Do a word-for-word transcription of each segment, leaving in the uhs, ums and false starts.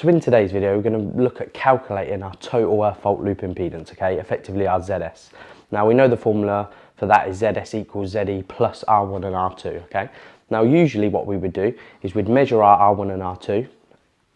So in today's video, we're going to look at calculating our total earth fault loop impedance, okay, effectively our Z S. Now we know the formula for that is Z S equals Z E plus R one and R two, okay. Now usually what we would do is we'd measure our R one and R two,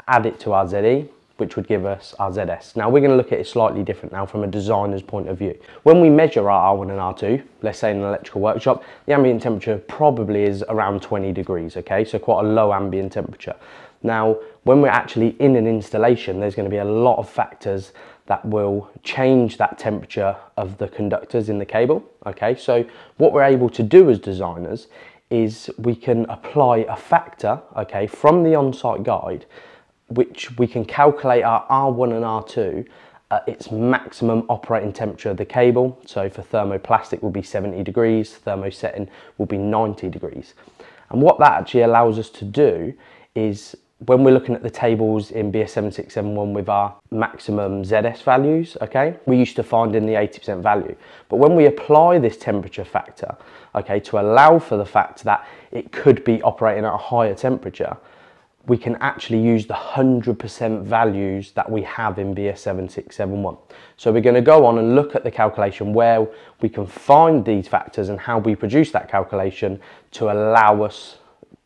add it to our Z E, which would give us our Z S. Now we're going to look at it slightly different now from a designer's point of view. When we measure our R one and R two, let's say in an electrical workshop, the ambient temperature probably is around twenty degrees, okay, so quite a low ambient temperature. Now when we're actually in an installation, there's going to be a lot of factors that will change that temperature of the conductors in the cable, okay. So what we're able to do as designers is we can apply a factor, okay, from the on-site guide, which we can calculate our R one and R two at its maximum operating temperature of the cable. So for thermoplastic will be seventy degrees, thermosetting will be ninety degrees. And what that actually allows us to do is when we're looking at the tables in B S seven six seven one with our maximum Z S values, okay, we used to find in the eighty percent value. But when we apply this temperature factor, okay, to allow for the fact that it could be operating at a higher temperature, we can actually use the one hundred percent values that we have in B S seven six seven one. So we're going to go on and look at the calculation where we can find these factors and how we produce that calculation to allow us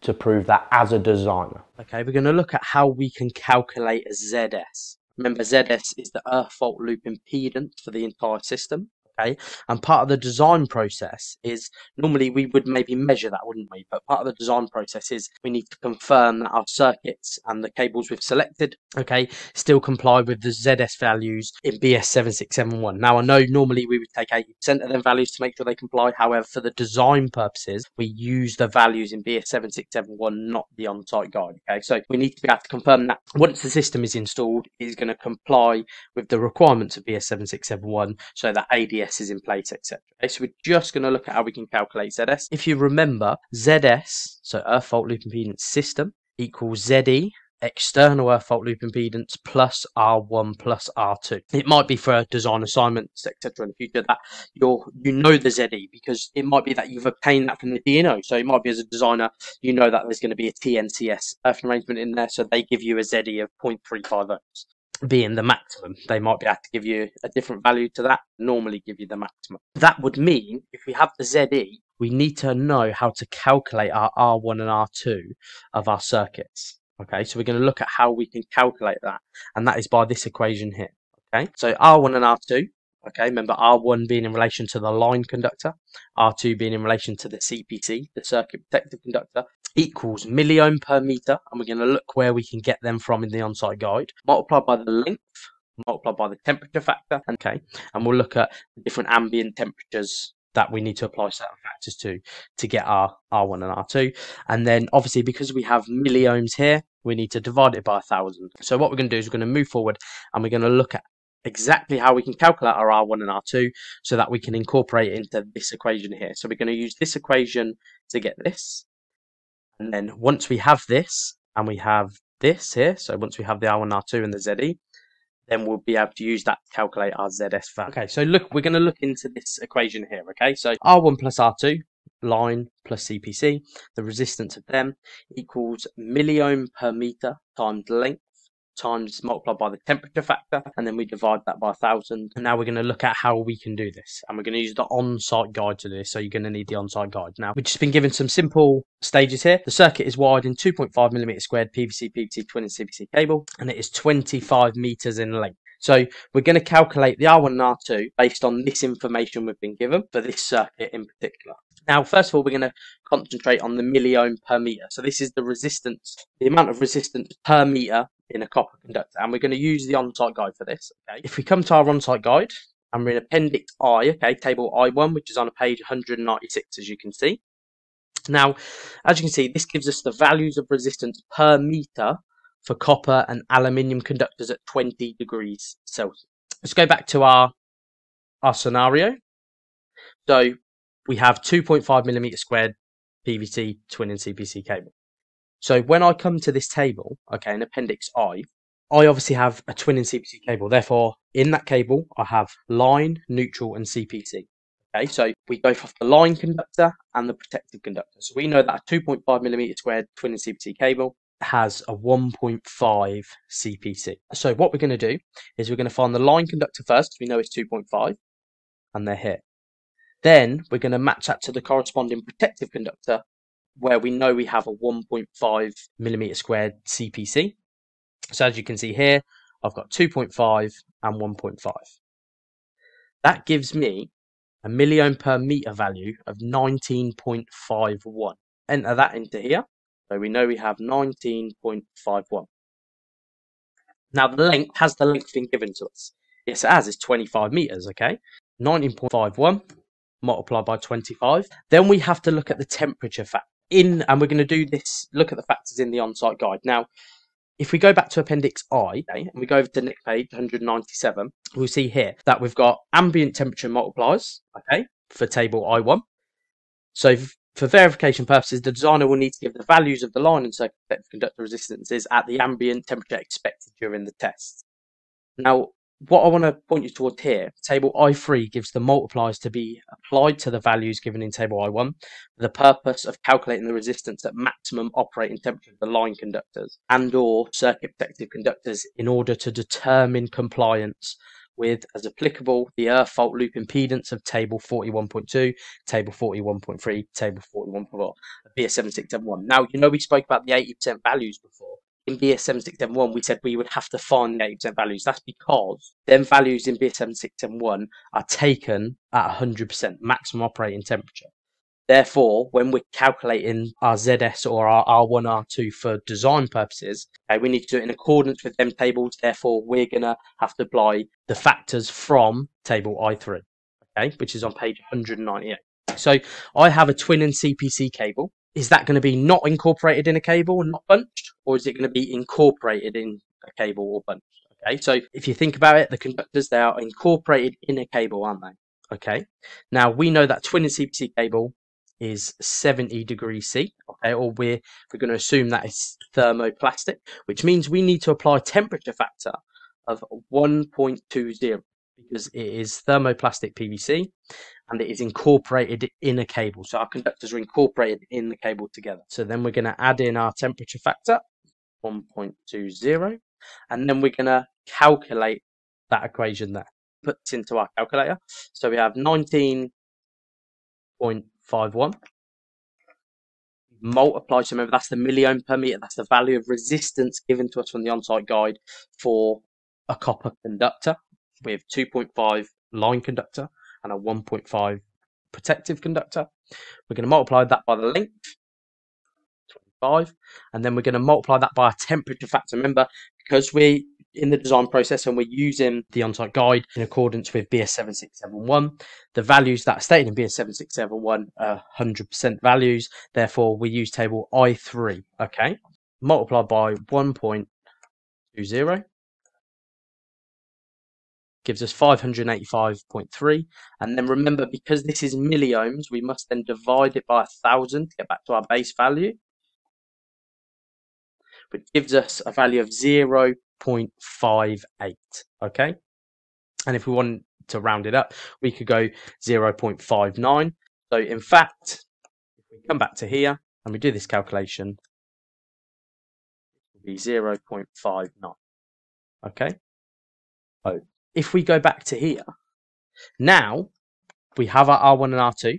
to prove that as a designer. Okay, we're going to look at how we can calculate a Z S. Remember, Z S is the earth fault loop impedance for the entire system. Okay, and part of the design process is normally we would maybe measure that, wouldn't we? But part of the design process is we need to confirm that our circuits and the cables we've selected, okay, still comply with the Z S values in B S seven six seven one. Now, I know normally we would take eighty percent of them values to make sure they comply. However, for the design purposes, we use the values in B S seven six seven one, not the on-site guide. Okay, so we need to be able to confirm that once the system is installed, it is going to comply with the requirements of B S seven six seven one so that A D S is in place, et cetera. Okay, so we're just going to look at how we can calculate Z S. If you remember, Z S, so earth fault loop impedance system, equals Z E, external earth fault loop impedance, plus R one plus R two. It might be for design assignments, et cetera. In the future, that you're you know the Z E because it might be that you've obtained that from the D N O. So it might be as a designer, you know that there's going to be a T N C S earth arrangement in there, so they give you a Z E of zero point three five ohms. Being the maximum. They might be able to give you a different value to that, normally give you the maximum. That would mean if we have the Z E, we need to know how to calculate our R one and R two of our circuits. Okay, so we're going to look at how we can calculate that, and that is by this equation here. Okay, so R one and R two, okay, remember R one being in relation to the line conductor, R two being in relation to the C P C, the circuit protective conductor, equals milliohm per meter, and we're going to look where we can get them from in the on-site guide, multiplied by the length, multiplied by the temperature factor, okay, and we'll look at the different ambient temperatures that we need to apply certain factors to to get our R one and R two. And then obviously because we have milliohms here, we need to divide it by a thousand. So what we're going to do is we're going to move forward and we're going to look at exactly how we can calculate our R one and R two so that we can incorporate it into this equation here. So we're going to use this equation to get this. And then once we have this and we have this here, so once we have the R one, R two and the Z E, then we'll be able to use that to calculate our Z S value. Okay, so look, we're going to look into this equation here, okay? So R one plus R two, line plus C P C, the resistance of them equals milliohm per meter times length, times multiplied by the temperature factor, and then we divide that by a thousand. And now we're going to look at how we can do this, and we're going to use the on-site guide to do this, so you're going to need the on-site guide. Now we've just been given some simple stages here. The circuit is wired in two point five millimeter squared P V C P V C twin and C P C cable, and it is twenty-five meters in length. So we're going to calculate the R one and R two based on this information we've been given for this circuit in particular. Now, first of all, we're going to concentrate on the milliohm per meter. So this is the resistance, the amount of resistance per meter in a copper conductor. And we're going to use the on-site guide for this. Okay. If we come to our on-site guide, and we're in Appendix I, okay, Table I one, which is on page one hundred ninety-six, as you can see. Now, as you can see, this gives us the values of resistance per meter for copper and aluminium conductors at twenty degrees Celsius. Let's go back to our, our scenario. So we have two point five millimeter squared P V C twin and C P C cable. So when I come to this table, okay, in Appendix I, I obviously have a twin and C P C cable. Therefore, in that cable, I have line, neutral, and C P C. Okay, so we both have the line conductor and the protective conductor. So we know that a two point five millimeter squared twin and C P C cable has a one point five C P C. So what we're going to do is we're going to find the line conductor first, because we know it's two point five, and they're here. Then we're going to match that to the corresponding protective conductor, where we know we have a one point five millimeter squared C P C. So as you can see here, I've got two point five and one point five. That gives me a milliohm per meter value of nineteen point five one. Enter that into here. So we know we have nineteen point five one. Now the length, has the length been given to us? Yes, it has. It's twenty-five meters, okay? nineteen point five one multiplied by twenty-five. Then we have to look at the temperature factor. In, and we're going to do this, look at the factors in the on-site guide. Now, if we go back to Appendix I, okay, and we go over to the next page, one hundred ninety-seven, we'll see here that we've got ambient temperature multipliers, okay, for table I one. So for verification purposes, the designer will need to give the values of the line and circumspective conductor resistances at the ambient temperature expected during the test. Now, what I want to point you towards here, table I three gives the multipliers to be applied to the values given in table I one for the purpose of calculating the resistance at maximum operating temperature of the line conductors and or circuit protective conductors in order to determine compliance with, as applicable, the earth fault loop impedance of table forty-one point two, table forty-one point three, table forty-one point four, B S seven six seven one. Now, you know we spoke about the eighty percent values before. In B S seven six seven one, we said we would have to find the eighty percent values. That's because then values in B S seven six seven one are taken at one hundred percent maximum operating temperature. Therefore, when we're calculating our Z S or our R one, R two for design purposes, okay, we need to do it in accordance with them tables. Therefore, we're going to have to apply the factors from table I three, okay, which is on page one hundred ninety-eight. So I have a twin and C P C cable. Is that going to be not incorporated in a cable and not bunched, or is it going to be incorporated in a cable or bunched? Okay, so if you think about it, the conductors, they are incorporated in a cable, aren't they? Okay, now we know that twin and C P C cable is seventy degrees C, okay, or we're, we're going to assume that it's thermoplastic, which means we need to apply temperature factor of one point two zero. because it is thermoplastic P V C and it is incorporated in a cable. So our conductors are incorporated in the cable together. So then we're going to add in our temperature factor, one point two zero, and then we're going to calculate that equation there. Put this into our calculator. So we have nineteen point five one. Multiply, so remember that's the milliohm per meter, that's the value of resistance given to us from the on-site guide for a copper conductor. We have two point five line conductor and a one point five protective conductor. We're going to multiply that by the length, twenty-five, and then we're going to multiply that by our temperature factor. Remember, because we're in the design process and we're using the on-site guide in accordance with B S seven six seven one, the values that are stated in B S seven six seven one are one hundred percent values. Therefore, we use table I three, okay? Multiply by one point two zero. Gives us five hundred eighty-five point three, and then remember, because this is milliohms, we must then divide it by a thousand to get back to our base value, which gives us a value of zero point five eight, okay? And if we want to round it up, we could go zero point five nine. So in fact, if we come back to here and we do this calculation, it will be zero point five nine, okay? Oh. If we go back to here, now we have our R one and R two,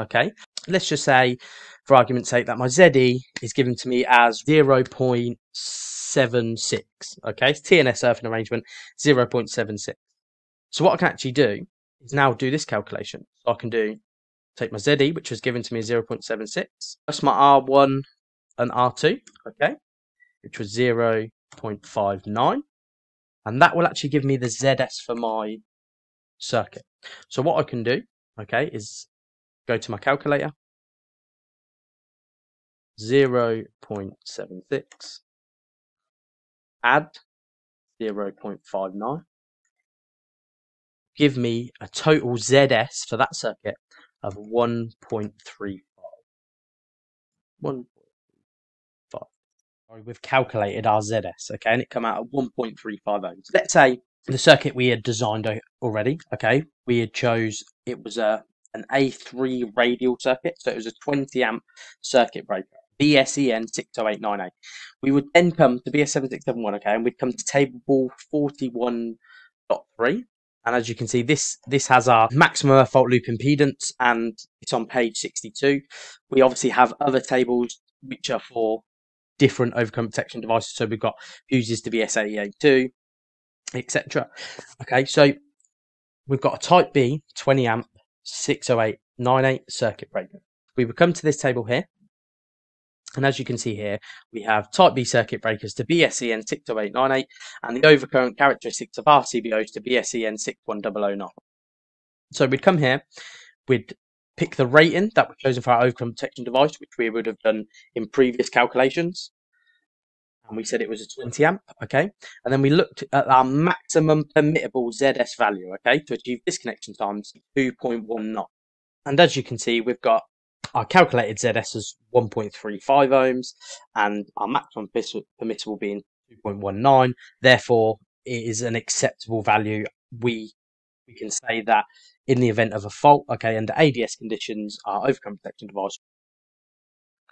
okay? Let's just say, for argument's sake, that my Z E is given to me as zero point seven six, okay? It's T N S earthing arrangement, zero point seven six. So what I can actually do is now do this calculation. So I can do, take my Z E, which was given to me as zero point seven six, plus my R one and R two, okay? Which was zero point five nine. And that will actually give me the Z S for my circuit. So what I can do, okay, is go to my calculator. zero point seven six. Add zero point five nine. Give me a total Z S for that circuit of one point three five. one. We've calculated our Z S, okay, and it come out at one point three five ohms. Let's say the circuit we had designed already, okay, we had chose, it was a an A three radial circuit, so it was a twenty amp circuit breaker, B S E N six oh eight nine eight. We would then come to B S seven six seven one, okay, and we'd come to table forty-one point three. And as you can see, this this has our maximum fault loop impedance, and it's on page sixty-two. We obviously have other tables which are for different overcurrent protection devices. So we've got fuses to B S A E A two, et cetera. Okay, so we've got a type B twenty amp six oh eight nine eight circuit breaker. We would come to this table here, and as you can see here, we have type B circuit breakers to B S E N six oh eight nine eight and the overcurrent characteristics of R C B Os to B S E N six one double oh nine. So we'd come here, we'd pick the rating that was chosen for our overcurrent protection device, which we would have done in previous calculations. And we said it was a twenty amp, okay? And then we looked at our maximum permittable Z S value, okay, to achieve disconnection times two point one nine. And as you can see, we've got our calculated Z S as one point three five ohms and our maximum permissible being two point one nine. Therefore, it is an acceptable value. We we can say that in the event of a fault, okay, under A D S conditions, our overcurrent protection device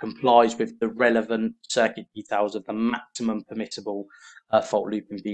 complies with the relevant circuit details of the maximum permissible uh, fault loop impedance.